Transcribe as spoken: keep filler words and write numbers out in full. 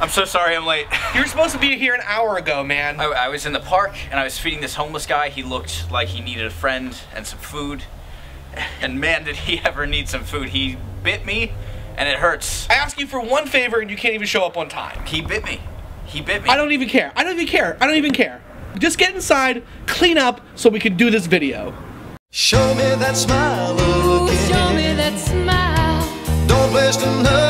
I'm so sorry I'm late. You were supposed to be here an hour ago, man. I, I was in the park and I was feeding this homeless guy. He looked like he needed a friend and some food. And man, did he ever need some food. He bit me and it hurts. I asked you for one favor and you can't even show up on time. He bit me. He bit me. I don't even care. I don't even care. I don't even care. Just get inside, clean up so we can do this video. Show me that smile. Ooh, show me that smile. Don't waste another.